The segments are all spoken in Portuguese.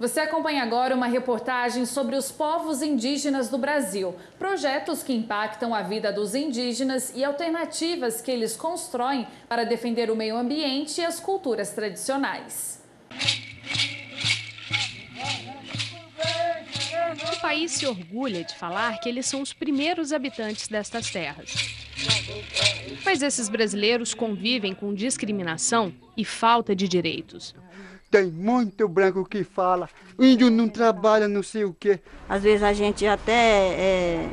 Você acompanha agora uma reportagem sobre os povos indígenas do Brasil, projetos que impactam a vida dos indígenas e alternativas que eles constroem para defender o meio ambiente e as culturas tradicionais. O país se orgulha de falar que eles são os primeiros habitantes destas terras. Mas esses brasileiros convivem com discriminação e falta de direitos. Tem muito branco que fala, índio não trabalha, não sei o quê. Às vezes a gente até é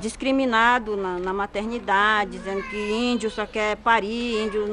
discriminado na maternidade, dizendo que índio só quer parir, índio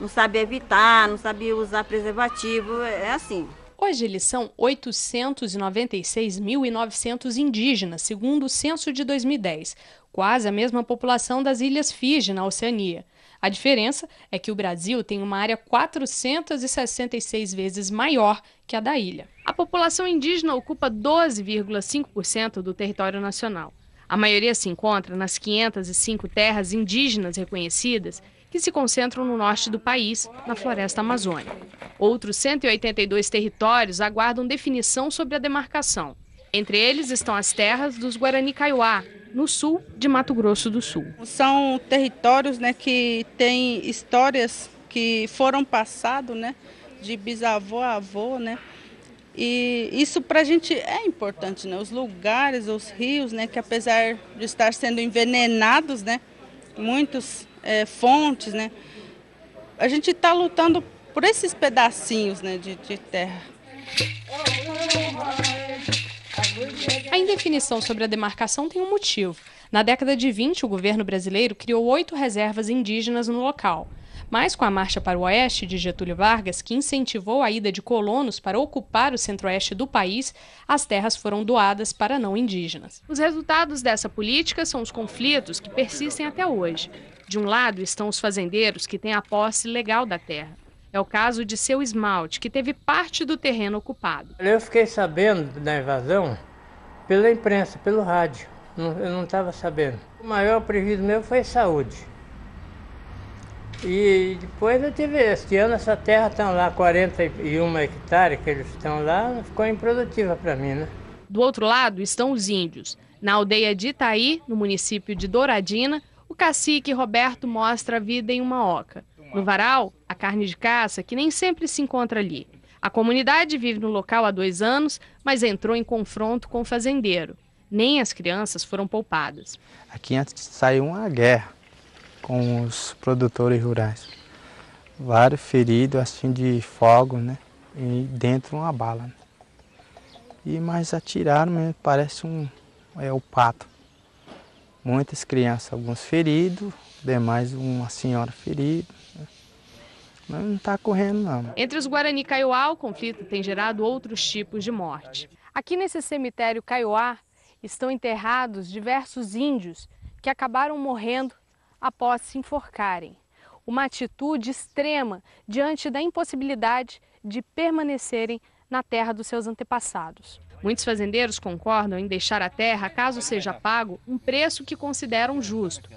não sabe evitar, não sabe usar preservativo, é assim. Hoje eles são 896.900 indígenas, segundo o censo de 2010, quase a mesma população das ilhas Fiji, na Oceania. A diferença é que o Brasil tem uma área 466 vezes maior que a da ilha. A população indígena ocupa 12,5% do território nacional. A maioria se encontra nas 505 terras indígenas reconhecidas que se concentram no norte do país, na floresta amazônica. Outros 182 territórios aguardam definição sobre a demarcação. Entre eles estão as terras dos Guarani Kaiowá, no sul de Mato Grosso do Sul. São territórios, né, que têm histórias que foram passadas, né, de bisavô a avô, né, e isso para a gente é importante, né, os lugares, os rios, né, que apesar de estar sendo envenenados, né, muitos fontes, né, a gente está lutando por esses pedacinhos, né, de terra. A indefinição sobre a demarcação tem um motivo. Na década de 20, o governo brasileiro criou 8 reservas indígenas no local. Mas com a marcha para o oeste de Getúlio Vargas, que incentivou a ida de colonos para ocupar o centro-oeste do país, as terras foram doadas para não indígenas. Os resultados dessa política são os conflitos que persistem até hoje. De um lado estão os fazendeiros, que têm a posse legal da terra. É o caso de Seu Esmalte, que teve parte do terreno ocupado. Eu fiquei sabendo da invasão pela imprensa, pelo rádio. Eu não estava sabendo. O maior prejuízo meu foi saúde. E depois eu tive, este ano essa terra está lá, 41 hectares que eles estão lá, ficou improdutiva para mim, né? Do outro lado estão os índios. Na aldeia de Itaí, no município de Douradina, o cacique Roberto mostra a vida em uma oca. No varal, a carne de caça, que nem sempre se encontra ali. A comunidade vive no local há 2 anos, mas entrou em confronto com o fazendeiro. Nem as crianças foram poupadas. Aqui antes saiu uma guerra com os produtores rurais. Vários feridos, assim, de fogo, né? E dentro uma bala. Né? E mais atiraram mesmo, parece o pato. Muitas crianças, alguns feridos, demais uma senhora ferida. Mas não está correndo, não. Entre os Guarani Kaiowá, o conflito tem gerado outros tipos de morte. Aqui nesse cemitério Kaiowá estão enterrados diversos índios que acabaram morrendo após se enforcarem. Uma atitude extrema diante da impossibilidade de permanecerem na terra dos seus antepassados. Muitos fazendeiros concordam em deixar a terra, caso seja pago, um preço que consideram justo.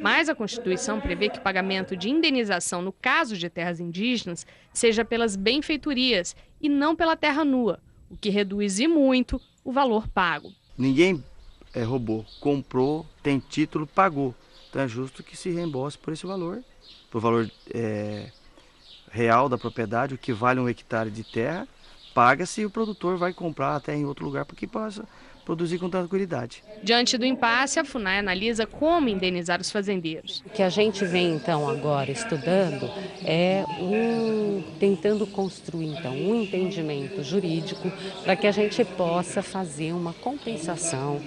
Mas a Constituição prevê que o pagamento de indenização no caso de terras indígenas seja pelas benfeitorias e não pela terra nua, o que reduz e muito o valor pago. Ninguém roubou, comprou, tem título, pagou. Então é justo que se reembolse por esse valor, pelo valor real da propriedade, o que vale 1 hectare de terra, paga-se e o produtor vai comprar até em outro lugar para que possa produzir com tranquilidade. Diante do impasse, a FUNAI analisa como indenizar os fazendeiros. O que a gente vem então agora estudando é tentando construir então um entendimento jurídico para que a gente possa fazer uma compensação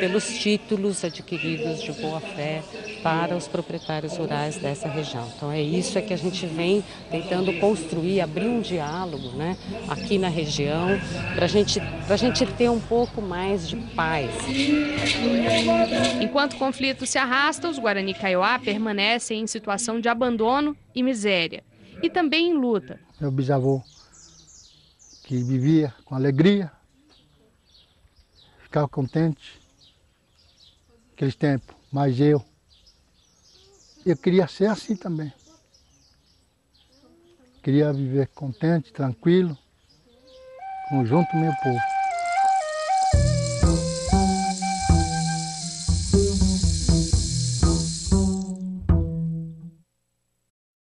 pelos títulos adquiridos de boa-fé para os proprietários rurais dessa região. Então é isso que a gente vem tentando construir, abrir um diálogo, né, aqui na região, para a gente ter um pouco mais de paz. Enquanto o conflito se arrasta, os Guarani Kaiowá permanecem em situação de abandono e miséria, e também em luta. Meu bisavô, que vivia com alegria, ficava contente naqueles tempos, mas eu queria ser assim também. Queria viver contente, tranquilo, Conjunto Meu Povo.